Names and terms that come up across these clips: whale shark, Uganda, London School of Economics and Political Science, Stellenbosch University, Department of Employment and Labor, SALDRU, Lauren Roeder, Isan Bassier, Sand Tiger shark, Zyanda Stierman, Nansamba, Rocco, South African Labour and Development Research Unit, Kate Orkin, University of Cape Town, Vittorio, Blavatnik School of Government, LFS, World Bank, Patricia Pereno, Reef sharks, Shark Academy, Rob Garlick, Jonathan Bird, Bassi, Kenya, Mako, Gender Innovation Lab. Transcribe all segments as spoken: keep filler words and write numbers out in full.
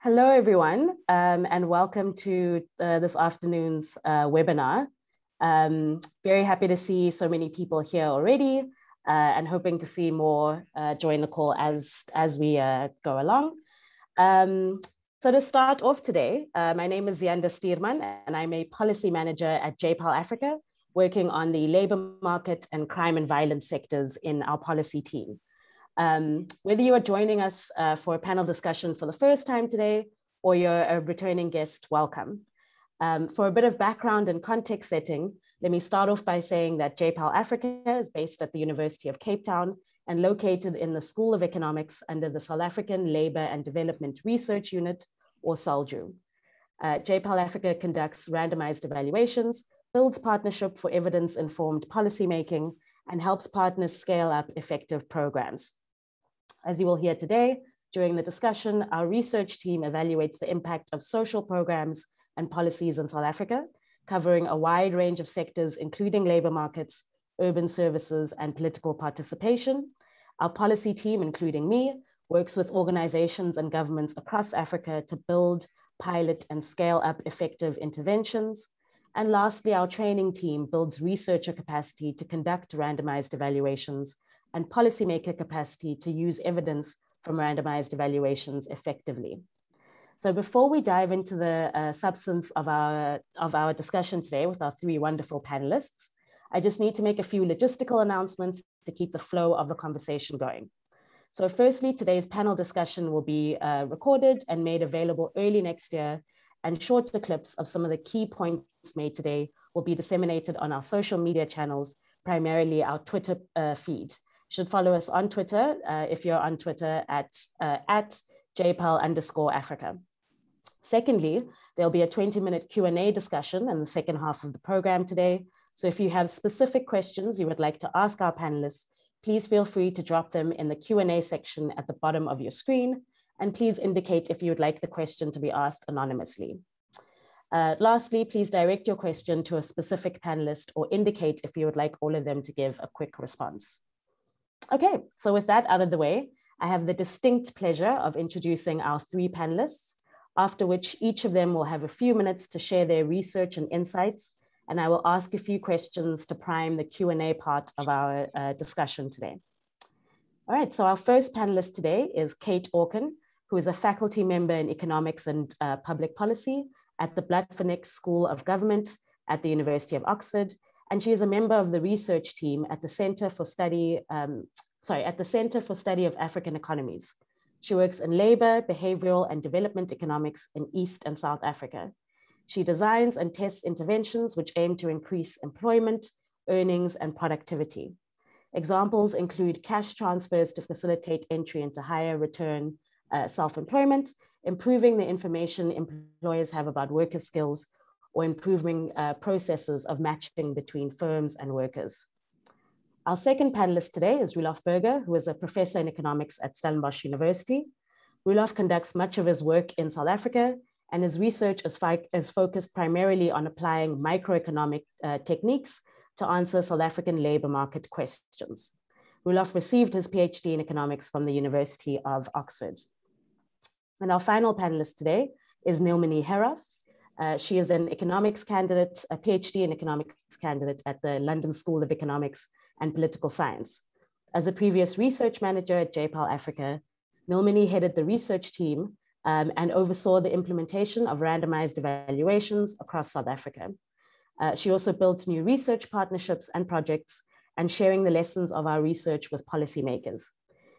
Hello, everyone, um, and welcome to uh, this afternoon's uh, webinar. Um, very happy to see so many people here already uh, and hoping to see more uh, join the call as, as we uh, go along. Um, so to start off today, uh, my name is Zyanda Stierman, and I'm a policy manager at J PAL Africa, working on the labor market and crime and violence sectors in our policy team. Um, whether you are joining us uh, for a panel discussion for the first time today, or you're a returning guest, welcome. Um, for a bit of background and context setting, let me start off by saying that J PAL Africa is based at the University of Cape Town and located in the School of Economics under the South African Labor and Development Research Unit, or SALDRU. Uh, J PAL Africa conducts randomized evaluations, builds partnership for evidence-informed policymaking, and helps partners scale up effective programs. As you will hear today, during the discussion, our research team evaluates the impact of social programs and policies in South Africa, covering a wide range of sectors, including labor markets, urban services, and political participation. Our policy team, including me, works with organizations and governments across Africa to build, pilot, and scale up effective interventions. And lastly, our training team builds researcher capacity to conduct randomized evaluations and policymaker capacity to use evidence from randomized evaluations effectively. So before we dive into the uh, substance of our, of our discussion today with our three wonderful panelists, I just need to make a few logistical announcements to keep the flow of the conversation going. So firstly, today's panel discussion will be uh, recorded and made available early next year, and shorter clips of some of the key points made today will be disseminated on our social media channels, primarily our Twitter uh, feed. Should follow us on Twitter uh, if you're on Twitter at, uh, at J PAL underscore Africa. Secondly, there'll be a twenty minute Q and A discussion in the second half of the program today. So if you have specific questions you would like to ask our panelists, please feel free to drop them in the Q and A section at the bottom of your screen. And please indicate if you would like the question to be asked anonymously. Uh, lastly, please direct your question to a specific panelist or indicate if you would like all of them to give a quick response. Okay, so with that out of the way, I have the distinct pleasure of introducing our three panelists, after which each of them will have a few minutes to share their research and insights, and I will ask a few questions to prime the Q and A part of our uh, discussion today. All right, so our first panelist today is Kate Orkin, who is a faculty member in economics and uh, public policy at the Blavatnik School of Government at the University of Oxford, and she is a member of the research team at the Center for Study, um, sorry, at the Center for Study of African Economies. She works in labor, behavioral, and development economics in East and South Africa. She designs and tests interventions which aim to increase employment, earnings, and productivity. Examples include cash transfers to facilitate entry into higher return uh, self-employment, improving the information employers have about worker skills, or improving uh, processes of matching between firms and workers. Our second panelist today is Rulof Burger, who is a professor in economics at Stellenbosch University. Rulof conducts much of his work in South Africa, and his research is, is focused primarily on applying microeconomic uh, techniques to answer South African labor market questions. Rulof received his PhD in economics from the University of Oxford. And our final panelist today is Nilmini Herath. Uh, she is an economics candidate, a PhD in economics candidate at the London School of Economics and Political Science. As a previous research manager at J PAL Africa, Nilmini headed the research team um, and oversaw the implementation of randomized evaluations across South Africa. Uh, she also built new research partnerships and projects and sharing the lessons of our research with policymakers.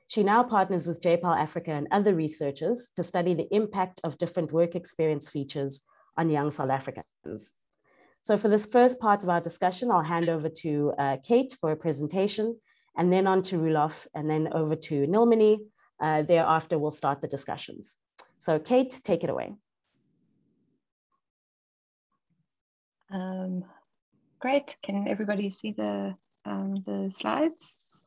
She now partners with J PAL Africa and other researchers to study the impact of different work experience features on young South Africans. So for this first part of our discussion, I'll hand over to uh, Kate for a presentation, and then on to Rulof, and then over to Nilmini. Uh, thereafter, we'll start the discussions. So Kate, take it away. Um, great. Can everybody see the, um, the slides?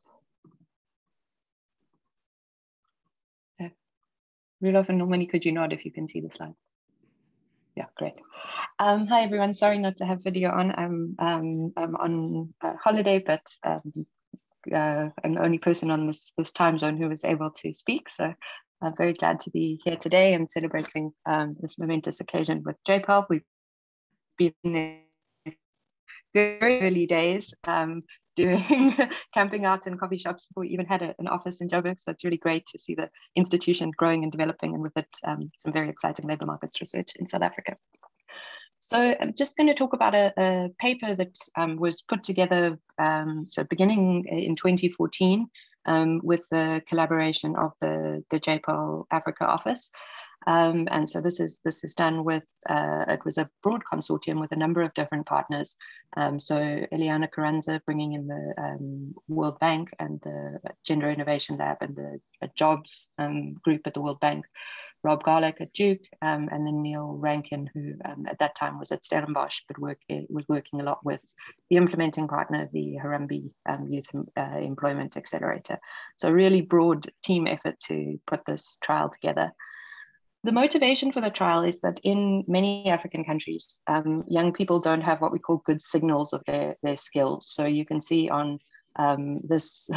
Uh, Rulof and Nilmini, could you nod if you can see the slides? Yeah, great. Um, hi, everyone. Sorry not to have video on. I'm, um, I'm on uh, holiday, but um, uh, I'm the only person on this, this time zone who was able to speak. So I'm very glad to be here today and celebrating um, this momentous occasion with J PAL. We've been in very early days um, doing camping out in coffee shops before we even had a, an office in Joburg. So it's really great to see the institution growing and developing, and with it um, some very exciting labour markets research in South Africa. So I'm just going to talk about a, a paper that um, was put together, um, so beginning in twenty fourteen um, with the collaboration of the, the J PAL Africa office. Um, and so this is this is done with, uh, it was a broad consortium with a number of different partners. Um, so Eliana Carranza bringing in the um, World Bank and the Gender Innovation Lab and the uh, jobs um, group at the World Bank, Rob Garlick at Duke, um, and then Neil Rankin, who um, at that time was at Stellenbosch, but work, was working a lot with the implementing partner, the Harambee um, Youth uh, Employment Accelerator. So really broad team effort to put this trial together. The motivation for the trial is that in many African countries, um, young people don't have what we call good signals of their, their skills. So you can see on um, this,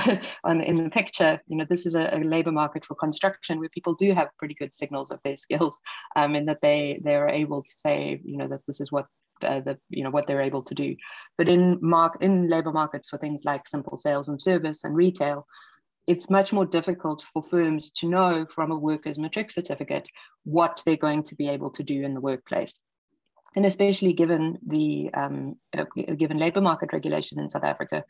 on, in the picture, you know, this is a, a labor market for construction where people do have pretty good signals of their skills, um, in that they, they are able to say, you know, that this is what Uh, the, you know, what they're able to do. But in, mark, in labor markets for things like simple sales and service and retail, it's much more difficult for firms to know from a worker's matric certificate what they're going to be able to do in the workplace. And especially given the um, given labor market regulation in South Africa,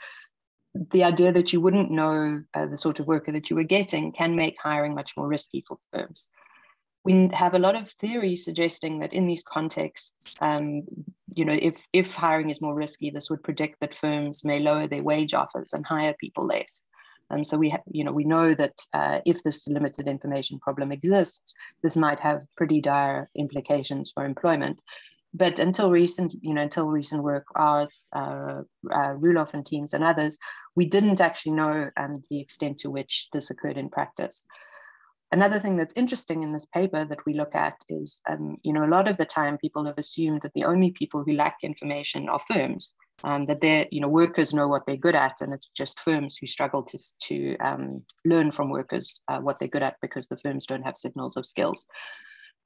the idea that you wouldn't know uh, the sort of worker that you were getting can make hiring much more risky for firms. We have a lot of theory suggesting that in these contexts, um, you know, if, if hiring is more risky, this would predict that firms may lower their wage offers and hire people less. And so we, ha you know, we know that uh, if this limited information problem exists, this might have pretty dire implications for employment. But until recent, you know, until recent work, ours, uh, uh, Rulof and teams and others, we didn't actually know um, the extent to which this occurred in practice. Another thing that's interesting in this paper that we look at is, um, you know, a lot of the time people have assumed that the only people who lack information are firms, um, that they're, you know, workers know what they're good at, and it's just firms who struggle to, to um, learn from workers uh, what they're good at because the firms don't have signals of skills.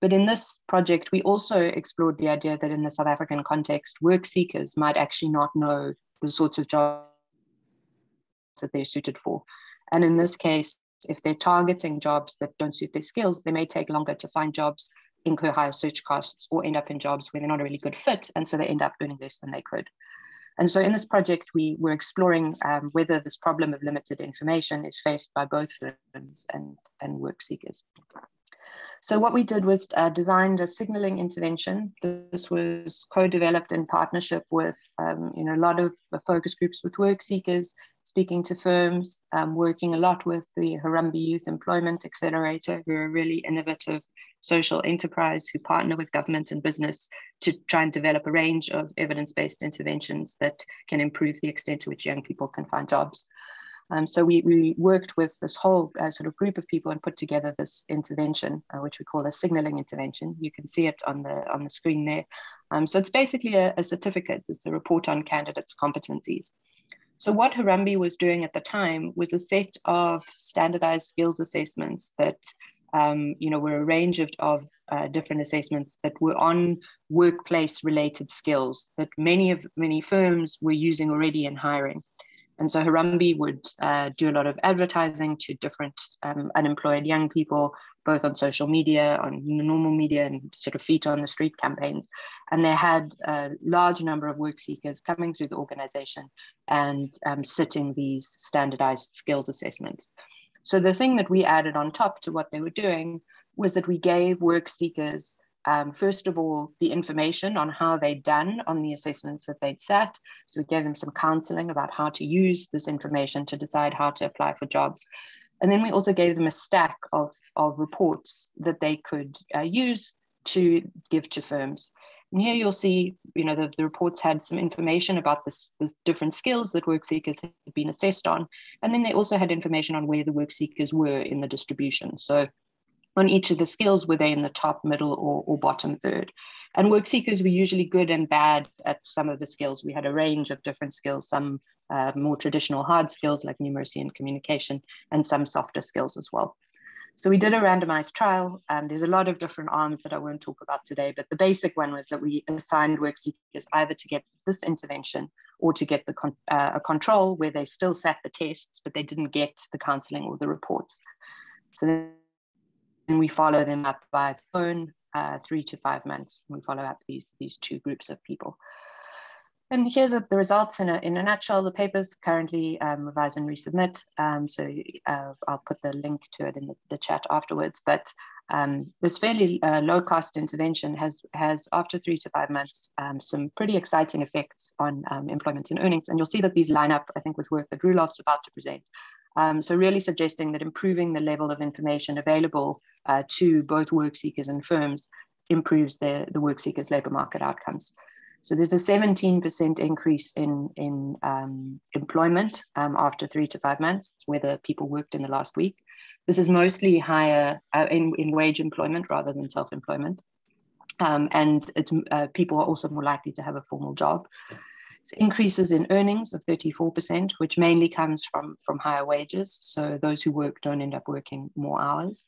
But in this project, we also explored the idea that in the South African context, work seekers might actually not know the sorts of jobs that they're suited for. And in this case, if they're targeting jobs that don't suit their skills, they may take longer to find jobs, incur higher search costs, or end up in jobs where they're not a really good fit, and so they end up earning less than they could. And so in this project, we were exploring um, whether this problem of limited information is faced by both firms and, and work seekers. So what we did was uh, designed a signalling intervention. This was co-developed in partnership with um, you know, a lot of focus groups with work seekers, speaking to firms, um, working a lot with the Harambee Youth Employment Accelerator, who are a really innovative social enterprise who partner with government and business to try and develop a range of evidence-based interventions that can improve the extent to which young people can find jobs. Um, so we, we worked with this whole uh, sort of group of people and put together this intervention, uh, which we call a signalling intervention. You can see it on the, on the screen there. Um, so it's basically a, a certificate. It's a report on candidates' competencies. So what Harambee was doing at the time was a set of standardised skills assessments that um, you know, were a range of, of uh, different assessments that were on workplace-related skills that many of many firms were using already in hiring. And so Harambee would uh, do a lot of advertising to different um, unemployed young people, both on social media, on normal media, and sort of feet on the street campaigns. And they had a large number of work seekers coming through the organization and um, sitting these standardized skills assessments. So the thing that we added on top to what they were doing was that we gave work seekers, Um, first of all, the information on how they'd done on the assessments that they'd sat. So we gave them some counseling about how to use this information to decide how to apply for jobs. And then we also gave them a stack of, of reports that they could uh, use to give to firms. And here you'll see, you know, the, the reports had some information about this, this different skills that work seekers had been assessed on. And then they also had information on where the work seekers were in the distribution. So on each of the skills, were they in the top, middle, or, or bottom third? And work seekers were usually good and bad at some of the skills. We had a range of different skills, some uh, more traditional hard skills like numeracy and communication, and some softer skills as well. So we did a randomized trial. Um, there's a lot of different arms that I won't talk about today, but the basic one was that we assigned work seekers either to get this intervention or to get the con uh, a control where they still sat the tests, but they didn't get the counseling or the reports. So then we follow them up by phone, uh, three to five months. And we follow up these, these two groups of people. And here's the results in a, in a nutshell. The paper's currently um, revised and resubmit. Um, so uh, I'll put the link to it in the, the chat afterwards. But um, this fairly uh, low cost intervention has, has after three to five months, um, some pretty exciting effects on um, employment and earnings. And you'll see that these line up, I think, with work that Rulof's about to present. Um, so really suggesting that improving the level of information available uh, to both work seekers and firms improves the, the work seekers' labor market outcomes. So there's a seventeen percent increase in, in um, employment um, after three to five months, whether people worked in the last week. This is mostly higher uh, in, in wage employment rather than self-employment. Um, and it's, uh, people are also more likely to have a formal job. So increases in earnings of thirty-four percent, which mainly comes from, from higher wages. So those who work don't end up working more hours.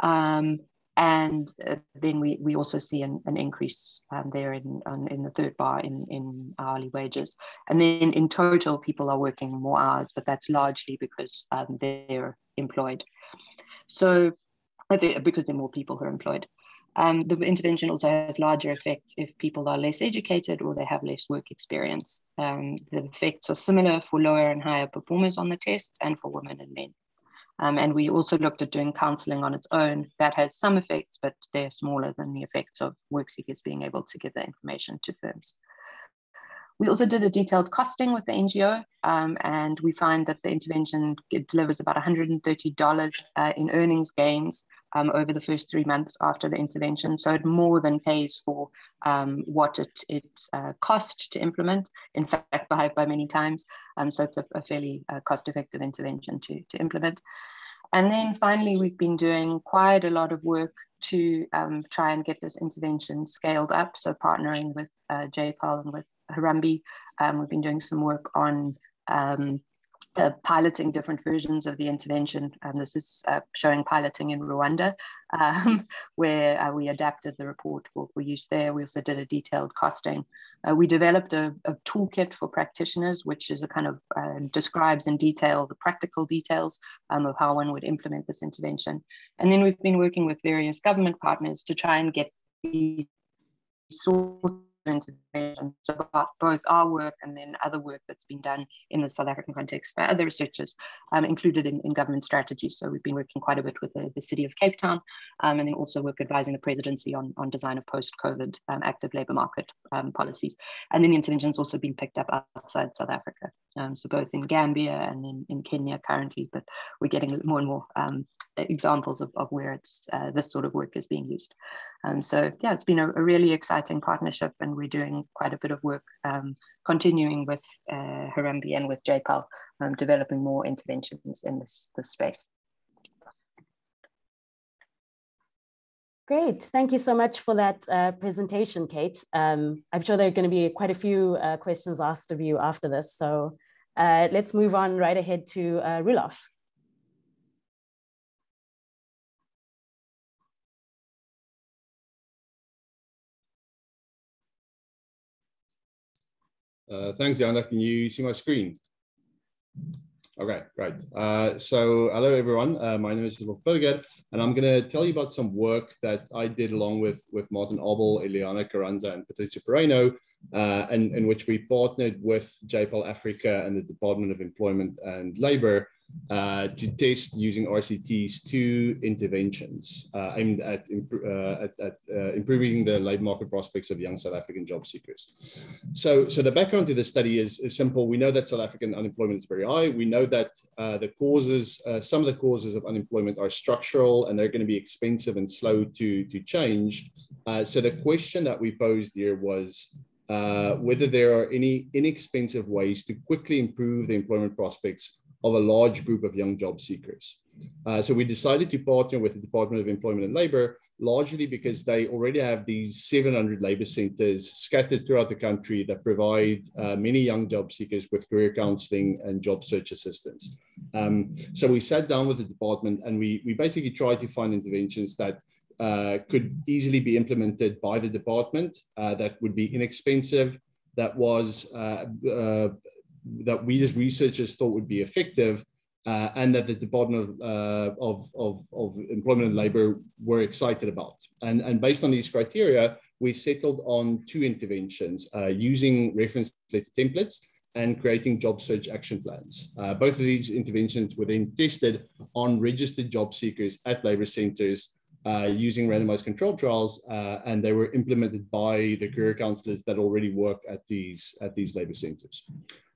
Um, And uh, then we, we also see an, an increase um, there in, on, in the third bar in, in hourly wages. And then in total, people are working more hours, but that's largely because um, they're employed. So because there are more people who are employed. Um, the intervention also has larger effects if people are less educated or they have less work experience. Um, the effects are similar for lower and higher performers on the tests and for women and men. Um, and we also looked at doing counseling on its own. That has some effects, but they're smaller than the effects of work seekers being able to give that information to firms. We also did a detailed costing with the N G O, um, and we find that the intervention delivers about one hundred thirty dollars uh, in earnings gains um, over the first three months after the intervention. So it more than pays for um, what it, it uh, cost to implement, in fact, by, by many times. Um, so it's a, a fairly uh, cost-effective intervention to, to implement. And then finally, we've been doing quite a lot of work to um, try and get this intervention scaled up. So partnering with uh, J PAL and with Harambee, um, we've been doing some work on um, uh, piloting different versions of the intervention. Um, this is uh, showing piloting in Rwanda, um, where uh, we adapted the report for, for use there. We also did a detailed costing. Uh, we developed a, a toolkit for practitioners, which is a kind of uh, describes in detail the practical details um, of how one would implement this intervention. And then we've been working with various government partners to try and get these sorts intervention, so both our work and then other work that's been done in the South African context by other researchers um, included in, in government strategies. So we've been working quite a bit with the, the city of Cape Town um, and then also work advising the presidency on, on design of post-COVID um, active labour market um, policies. And then the intervention's also been picked up outside South Africa. Um, so both in Gambia and in, in Kenya currently, but we're getting more and more um, examples of, of where it's uh, this sort of work is being used. Um, so yeah, it's been a, a really exciting partnership, and we're doing quite a bit of work um, continuing with uh, Harambee and with J PAL, um, developing more interventions in this, this space. Great, thank you so much for that uh, presentation, Kate. Um, I'm sure there are going to be quite a few uh, questions asked of you after this, so uh, let's move on right ahead to uh, Rulof. Uh, thanks, Zyanda. Can you see my screen? All right, right. Uh, so hello, everyone. Uh, my name is Rulof Burger, and I'm going to tell you about some work that I did along with, with Martin Abel, Eliana Carranza, and Patricia Pereno, uh, and in which we partnered with J PAL Africa and the Department of Employment and Labor uh, to test using R C T's two interventions uh, aimed at, uh, at, at uh, improving the labor market prospects of young South African job seekers. So, so the background to the study is, is simple. We know that South African unemployment is very high. We know that uh, the causes, uh, some of the causes of unemployment are structural, and they're going to be expensive and slow to, to change. Uh, so the question that we posed here was, Uh, whether there are any inexpensive ways to quickly improve the employment prospects of a large group of young job seekers. Uh, so we decided to partner with the Department of Employment and Labor, largely because they already have these seven hundred labor centers scattered throughout the country that provide uh, many young job seekers with career counseling and job search assistance. Um, so we sat down with the department and we, we basically tried to find interventions that uh, could easily be implemented by the department, uh, that would be inexpensive, that was uh, uh, that we as researchers thought would be effective, uh, and that the Department of, uh, of, of, of Employment and Labor were excited about. And, and based on these criteria, we settled on two interventions, uh, using reference letter templates and creating job search action plans. Uh, both of these interventions were then tested on registered job seekers at labor centers uh, using randomized control trials, uh, and they were implemented by the career counselors that already work at these, at these labor centers.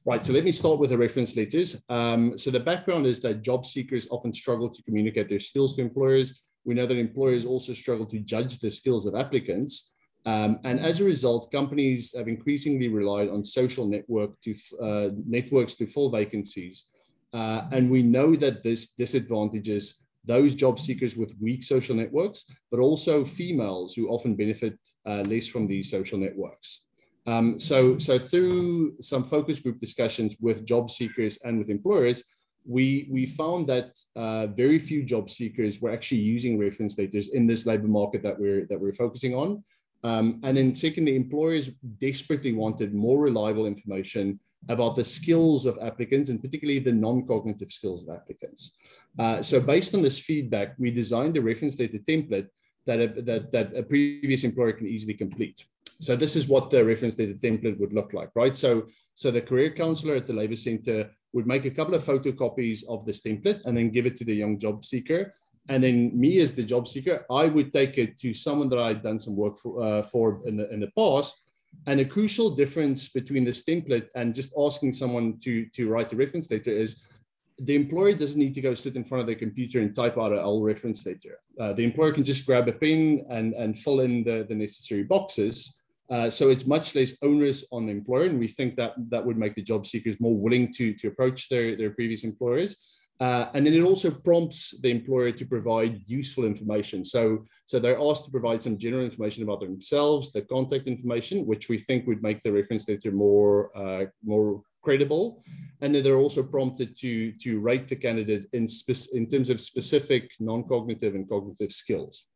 Right, so let me start with the reference letters. Um, so the background is that job seekers often struggle to communicate their skills to employers. We know that employers also struggle to judge the skills of applicants. Um, and as a result, companies have increasingly relied on social network to, uh, networks to fill vacancies. Uh, and we know that this disadvantages those job seekers with weak social networks, but also females who often benefit uh, less from these social networks. Um, so, so through some focus group discussions with job seekers and with employers, we, we found that uh, very few job seekers were actually using reference letters in this labor market that we're, that we're focusing on. Um, and then secondly, employers desperately wanted more reliable information about the skills of applicants, and particularly the non-cognitive skills of applicants. Uh, so based on this feedback, we designed a reference letter template that a, that, that a previous employer can easily complete. So this is what the reference letter template would look like, right? So, so the career counselor at the labor center would make a couple of photocopies of this template and then give it to the young job seeker. And then me as the job seeker, I would take it to someone that I'd done some work for, uh, for in, the, in the past. And a crucial difference between this template and just asking someone to, to write a reference letter is the employer doesn't need to go sit in front of their computer and type out a whole reference letter. Uh, the employer can just grab a pen and, and fill in the, the necessary boxes. Uh, so it's much less onerous on the employer, and we think that that would make the job seekers more willing to, to approach their, their previous employers. Uh, and then it also prompts the employer to provide useful information. So, so they're asked to provide some general information about themselves, their contact information, which we think would make the reference letter more, uh, more credible. And then they're also prompted to, to rate the candidate in, in terms of specific non-cognitive and cognitive skills.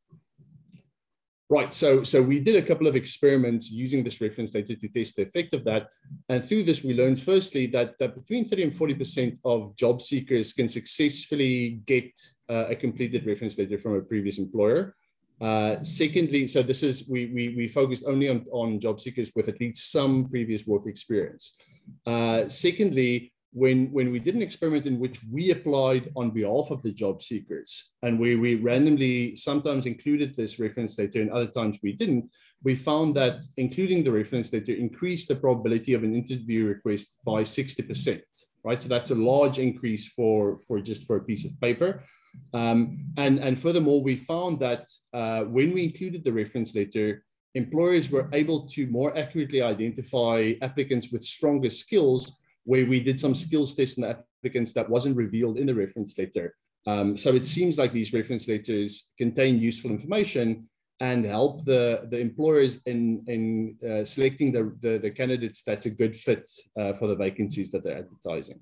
Right, so, so we did a couple of experiments using this reference data to test the effect of that. And through this, we learned firstly that, that between thirty and forty percent of job seekers can successfully get uh, a completed reference letter from a previous employer. Uh, secondly, so this is, we, we, we focused only on, on job seekers with at least some previous work experience. Uh, secondly, When, when we did an experiment in which we applied on behalf of the job seekers, and where we randomly sometimes included this reference letter and other times we didn't, we found that including the reference letter increased the probability of an interview request by sixty percent, right? So that's a large increase for, for just for a piece of paper. Um, and, and furthermore, we found that uh, when we included the reference letter, employers were able to more accurately identify applicants with stronger skills, where we did some skills tests in the applicants that wasn't revealed in the reference letter. Um, so it seems like these reference letters contain useful information and help the, the employers in, in uh, selecting the, the, the candidates that's a good fit uh, for the vacancies that they're advertising.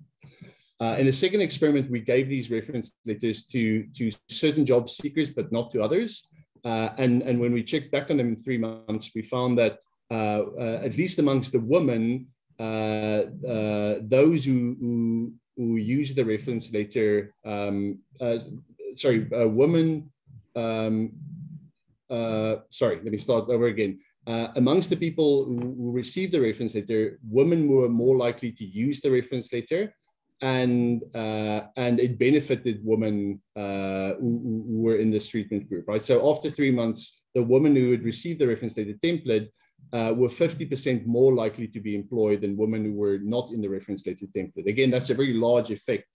Uh, in a second experiment, we gave these reference letters to, to certain job seekers, but not to others. Uh, and, and when we checked back on them in three months, we found that uh, uh, at least amongst the women, Uh, uh, those who, who, who use the reference letter, um, uh, sorry, uh, women, um, uh, sorry, let me start over again. Uh, amongst the people who, who received the reference letter, women were more likely to use the reference letter, and, uh, and it benefited women uh, who, who were in this treatment group, right? So after three months, the women who had received the reference letter template Uh, were fifty percent more likely to be employed than women who were not in the reference letter template. Again, that's a very large effect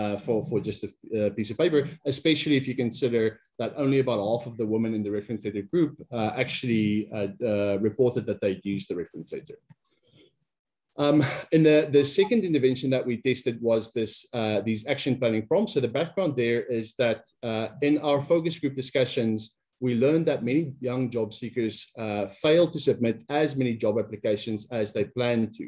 uh, for, for just a uh, piece of paper, especially if you consider that only about half of the women in the reference letter group uh, actually uh, uh, reported that they'd used the reference letter. Um, and the, the second intervention that we tested was this, uh, these action planning prompts. So the background there is that uh, in our focus group discussions, we learned that many young job seekers uh, fail to submit as many job applications as they plan to.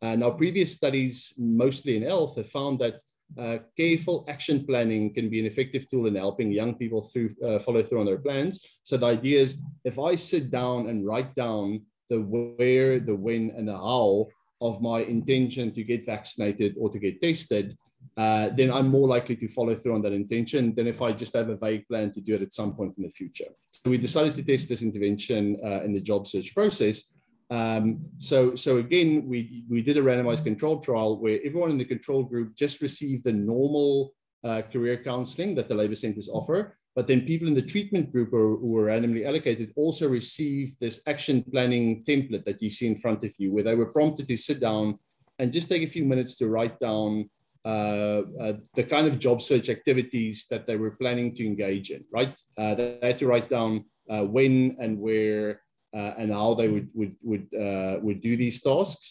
And our previous studies, mostly in health, have found that Uh, careful action planning can be an effective tool in helping young people through, uh, follow through on their plans. So the idea is, if I sit down and write down the where, the when, and the how of my intention to get vaccinated or to get tested, uh, then I'm more likely to follow through on that intention than if I just have a vague plan to do it at some point in the future. So we decided to test this intervention uh, in the job search process. Um, so, so again, we, we did a randomized controlled trial where everyone in the control group just received the normal uh, career counseling that the labor centers offer, but then people in the treatment group or, who were randomly allocated also received this action planning template that you see in front of you, where they were prompted to sit down and just take a few minutes to write down uh, uh, the kind of job search activities that they were planning to engage in, right? Uh, they had to write down uh, when and where Uh, and how they would would would uh, would do these tasks,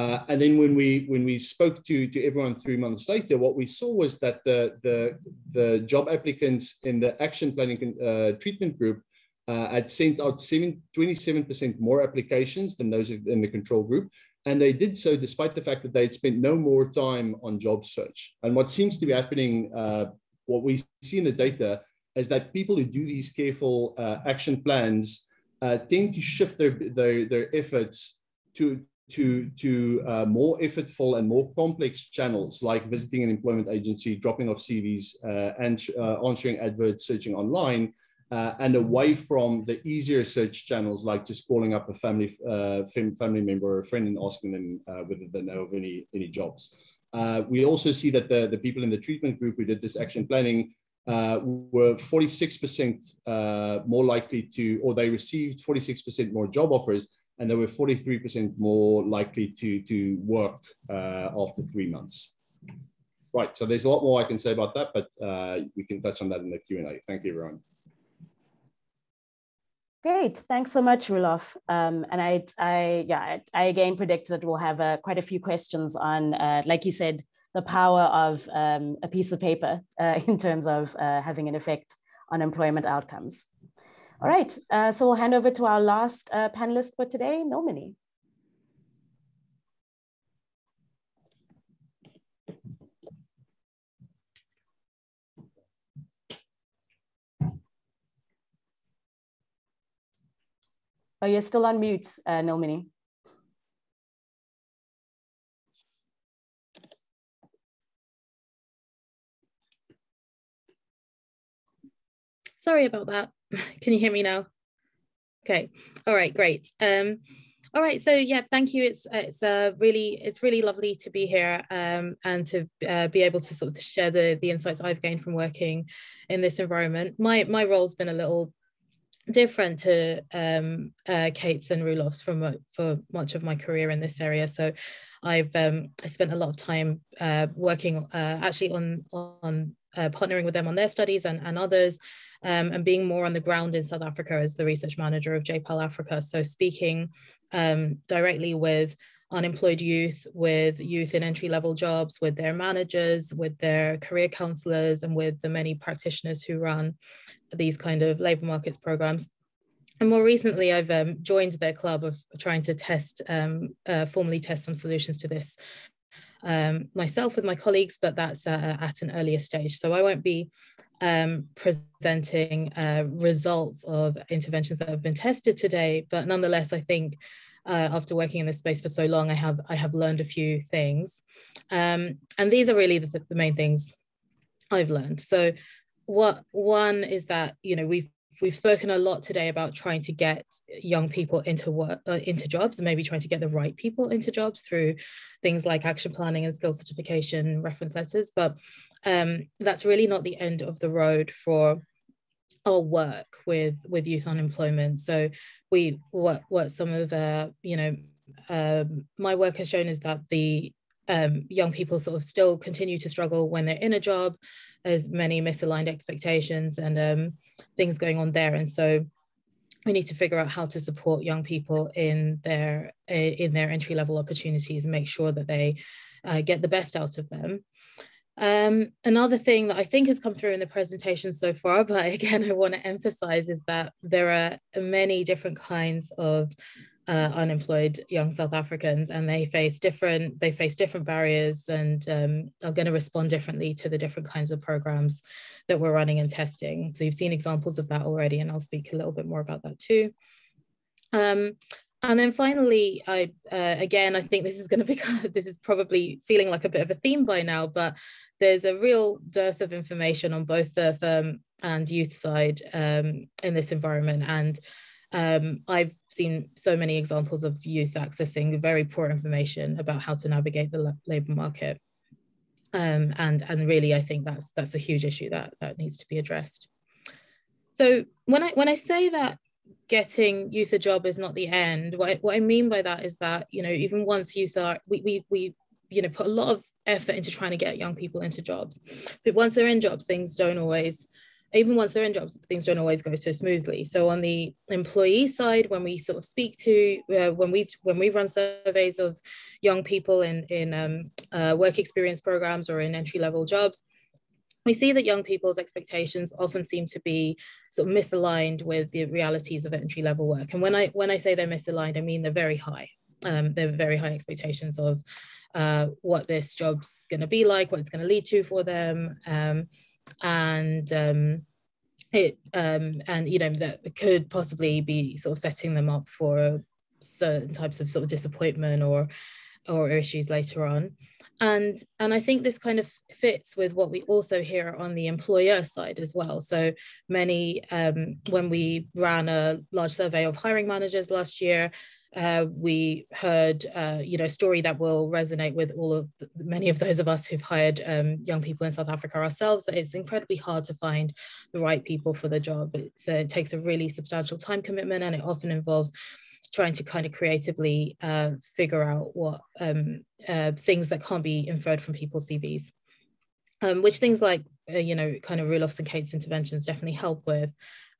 uh, and then when we when we spoke to to everyone three months later, what we saw was that the the the job applicants in the action planning uh, treatment group uh, had sent out twenty-seven percent more applications than those in the control group, and they did so despite the fact that they had spent no more time on job search. And what seems to be happening, uh, what we see in the data, is that people who do these careful uh, action plans Uh, tend to shift their, their, their efforts to, to, to uh, more effortful and more complex channels, like visiting an employment agency, dropping off C Vs, uh, and uh, answering adverts, searching online, uh, and away from the easier search channels, like just calling up a family, uh, family member or a friend and asking them uh, whether they know of any, any jobs. Uh, we also see that the, the people in the treatment group who did this action planning Uh, were forty-six percent uh, more likely to, or they received forty-six percent more job offers, and they were forty-three percent more likely to, to work uh, after three months. Right, so there's a lot more I can say about that, but uh, we can touch on that in the Q and A. Thank you, everyone. Great, thanks so much, Rulof. Um, and I, I, yeah, I, I again predict that we'll have uh, quite a few questions on, uh, like you said, the power of um, a piece of paper uh, in terms of uh, having an effect on employment outcomes. All right, uh, so we'll hand over to our last uh, panelist for today, Nilmini. Oh, you're still on mute, uh, Nilmini. Sorry about that. Can you hear me now? Okay. All right. Great. Um, all right. So yeah, thank you. It's it's uh, really it's really lovely to be here um, and to uh, be able to sort of share the the insights I've gained from working in this environment. My my role's been a little different to um, uh, Kate's and Rulof's from uh, for much of my career in this area. So I've um, I spent a lot of time uh, working uh, actually on on uh, partnering with them on their studies and and others. Um, and being more on the ground in South Africa as the research manager of J PAL Africa. So speaking um, directly with unemployed youth, with youth in entry-level jobs, with their managers, with their career counselors, and with the many practitioners who run these kind of labor markets programs. And more recently, I've um, joined their club of trying to test, um, uh, formally test some solutions to this um, myself with my colleagues, but that's uh, at an earlier stage. So I won't be Um, presenting uh, results of interventions that have been tested today, but nonetheless, I think uh, after working in this space for so long, I have I have learned a few things, um, and these are really the, th the main things I've learned. So, what one is that you know we've we've spoken a lot today about trying to get young people into work uh, into jobs, and maybe trying to get the right people into jobs through things like action planning and skill certification, reference letters, but um, that's really not the end of the road for our work with with youth unemployment. So we what what some of uh, you know um, my work has shown is that the um, young people sort of still continue to struggle when they're in a job. There's many misaligned expectations and um, things going on there, and so we need to figure out how to support young people in their in their entry-level opportunities and make sure that they uh, get the best out of them. Um, another thing that I think has come through in the presentation so far, but again, I want to emphasize, is that there are many different kinds of uh, unemployed young South Africans, and they face different they face different barriers and um, are going to respond differently to the different kinds of programs that we're running and testing. So you've seen examples of that already, and I'll speak a little bit more about that too. Um, And then finally, I uh, again, I think this is going to be, this is probably feeling like a bit of a theme by now, but there's a real dearth of information on both the firm and youth side um, in this environment. And um, I've seen so many examples of youth accessing very poor information about how to navigate the labour market. Um, and, and really, I think that's, that's a huge issue that, that needs to be addressed. So when I, when I say that, getting youth a job is not the end. What I, what I mean by that is that, you know, even once youth are, we, we, we, you know, put a lot of effort into trying to get young people into jobs, but once they're in jobs, things don't always, even once they're in jobs, things don't always go so smoothly. So on the employee side, when we sort of speak to, uh, when we've, when we run surveys of young people in, in um, uh, work experience programs or in entry-level jobs, we see that young people's expectations often seem to be sort of misaligned with the realities of entry-level work. And when I when I say they're misaligned, I mean they're very high. Um, they're very high expectations of uh, what this job's going to be like, what it's going to lead to for them, um, and um, it um, and you know that could possibly be sort of setting them up for certain types of sort of disappointment or or issues later on. And, and I think this kind of fits with what we also hear on the employer side as well. So many, um, when we ran a large survey of hiring managers last year, uh, we heard, uh, you know, a story that will resonate with all of the, many of those of us who've hired um, young people in South Africa ourselves, that it's incredibly hard to find the right people for the job. It's, uh, it takes a really substantial time commitment, and it often involves trying to kind of creatively uh, figure out what um, uh, things that can't be inferred from people's C Vs, um, which things like, uh, you know, kind of Rulof's and Kate's interventions definitely help with,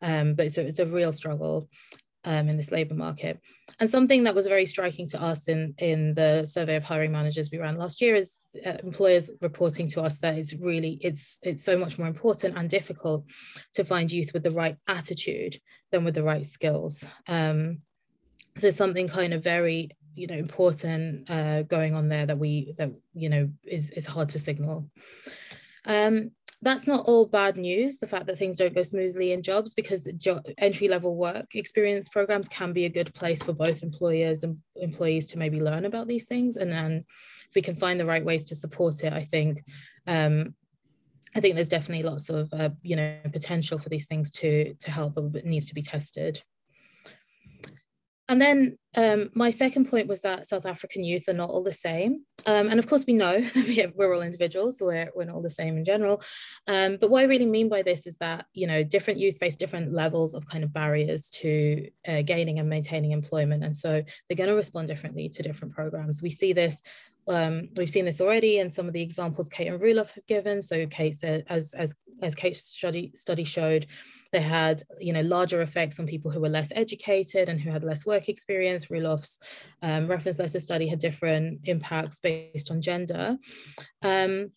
um, but it's a, it's a real struggle um, in this labour market. And something that was very striking to us in, in the survey of hiring managers we ran last year is uh, employers reporting to us that it's really, it's, it's so much more important and difficult to find youth with the right attitude than with the right skills. Um, So something kind of very, you know, important uh, going on there that we, that, you know, is, is hard to signal. Um, that's not all bad news, the fact that things don't go smoothly in jobs, because jo entry-level work experience programs can be a good place for both employers and employees to maybe learn about these things. And then if we can find the right ways to support it, I think, um, I think there's definitely lots of, uh, you know, potential for these things to, to help, but it needs to be tested. And then um, my second point was that South African youth are not all the same. Um, and of course, we know that we're all individuals, so we're, we're not all the same in general. Um, but what I really mean by this is that, you know, different youth face different levels of kind of barriers to uh, gaining and maintaining employment. And so they're going to respond differently to different programs. We see this, um, we've seen this already in some of the examples Kate and Rulof have given. So Kate said, as, as, as Kate's study, study showed, they had, you know, larger effects on people who were less educated and who had less work experience. Rulof's um, reference letter study had different impacts based on gender. Um,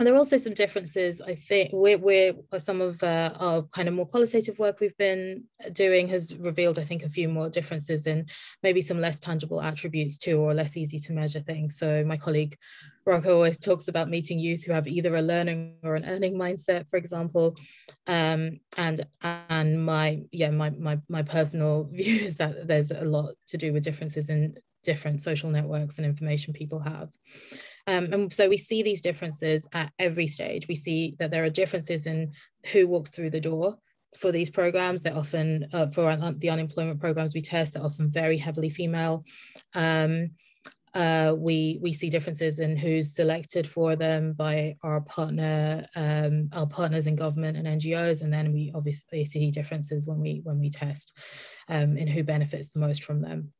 and there are also some differences, I think, we're, we're some of uh, our kind of more qualitative work we've been doing has revealed, I think, a few more differences in maybe some less tangible attributes too, or less easy to measure things. So my colleague Rocco always talks about meeting youth who have either a learning or an earning mindset, for example. Um, and and my yeah my, my my personal view is that there's a lot to do with differences in different social networks and information people have. Um, and so we see these differences at every stage. We see that there are differences in who walks through the door for these programs. They're often, uh, for un the unemployment programs we test, they're often very heavily female. Um, uh, we, we see differences in who's selected for them by our partner, um, our partners in government and N G Os. And then we obviously see differences when we, when we test um, in who benefits the most from them.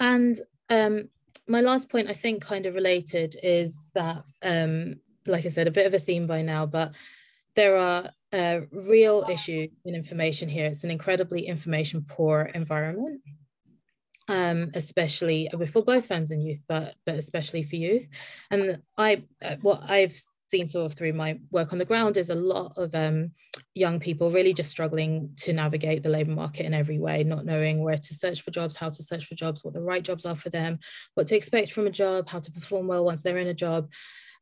And um, my last point, I think, kind of related, is that, um, like I said, a bit of a theme by now, but there are uh, real issues in information here. It's an incredibly information poor environment, um, especially for both firms and youth, but, but especially for youth. And I, what I've seen sort of through my work on the ground is a lot of um, young people really just struggling to navigate the labour market in every way, not knowing where to search for jobs, how to search for jobs, what the right jobs are for them, what to expect from a job, how to perform well once they're in a job.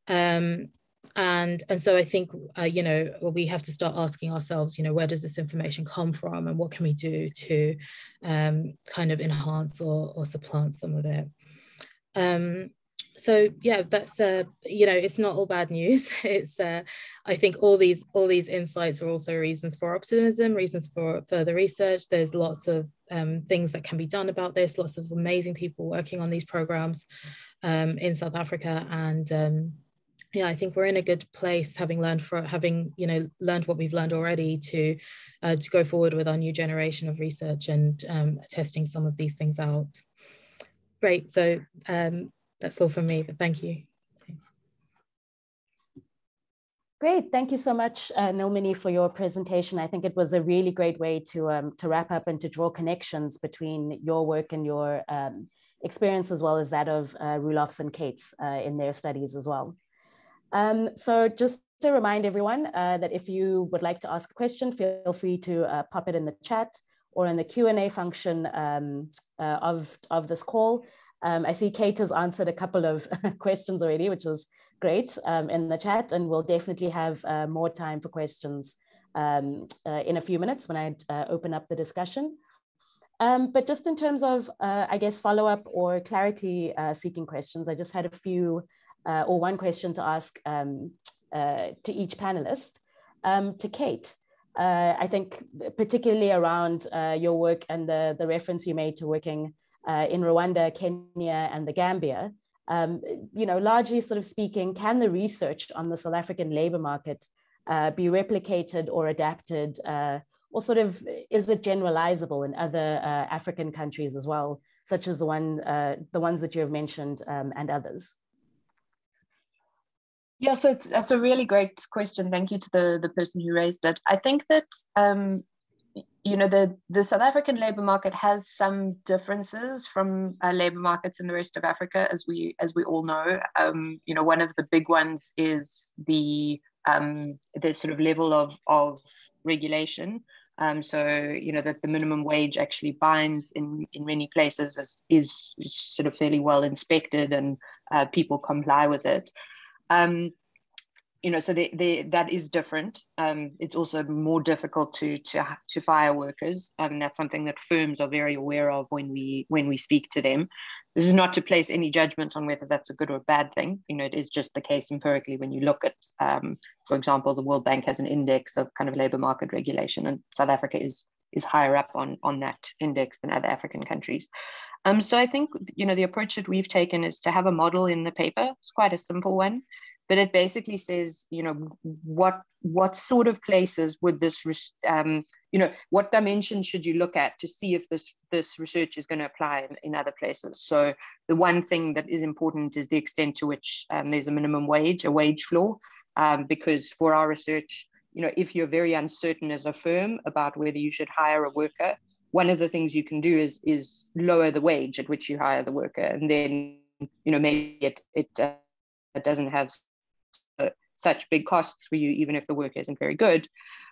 Um, and and so I think, uh, you know, we have to start asking ourselves, you know, where does this information come from and what can we do to um, kind of enhance or, or supplant some of it. Um, so yeah, that's uh, you know, it's not all bad news. It's uh, I think all these all these insights are also reasons for optimism, reasons for further research. There's lots of um, things that can be done about this. Lots of amazing people working on these programs um, in South Africa, and um, yeah, I think we're in a good place, having learned for having you know learned what we've learned already to uh, to go forward with our new generation of research and um, testing some of these things out. Great. So. Um, That's all from me, but thank you. Great, thank you so much, uh, Nilmini, for your presentation. I think it was a really great way to, um, to wrap up and to draw connections between your work and your um, experience, as well as that of uh, Rulof's and Kate's uh, in their studies as well. Um, so just to remind everyone uh, that if you would like to ask a question, feel free to uh, pop it in the chat or in the Q and A function um, uh, of, of this call. Um, I see Kate has answered a couple of questions already, which is great, um, in the chat, and we'll definitely have uh, more time for questions um, uh, in a few minutes when I uh, open up the discussion. Um, but just in terms of, uh, I guess, follow-up or clarity uh, seeking questions, I just had a few uh, or one question to ask um, uh, to each panelist. Um, to Kate, uh, I think particularly around uh, your work and the, the reference you made to working Uh, in Rwanda, Kenya, and the Gambia, um, you know, largely sort of speaking, can the research on the South African labor market uh, be replicated or adapted, uh, or sort of is it generalizable in other uh, African countries as well, such as the one, uh, the ones that you have mentioned um, and others? Yeah, so it's, that's a really great question. Thank you to the, the person who raised it. I think that um, you know, the, the South African labor market has some differences from uh, labor markets in the rest of Africa, as we as we all know. Um, you know, one of the big ones is the um, the sort of level of of regulation. Um, so you know that the minimum wage actually binds in in many places is is sort of fairly well inspected, and uh, people comply with it. Um, You know, so they, they, that is different. Um, it's also more difficult to to, to fire workers, and um, that's something that firms are very aware of when we when we speak to them. This is not to place any judgment on whether that's a good or a bad thing. You know, it is just the case empirically when you look at, um, for example, the World Bank has an index of kind of labor market regulation, and South Africa is is higher up on on that index than other African countries. Um, so I think you know the approach that we've taken is to have a model in the paper. It's quite a simple one. But it basically says, you know, what what sort of places would this, um, you know, what dimensions should you look at to see if this this research is going to apply in, in other places? So the one thing that is important is the extent to which um, there's a minimum wage, a wage floor, um, because for our research, you know, if you're very uncertain as a firm about whether you should hire a worker, one of the things you can do is is lower the wage at which you hire the worker, and then, you know, maybe it it, uh, it doesn't have such big costs for you, even if the work isn't very good.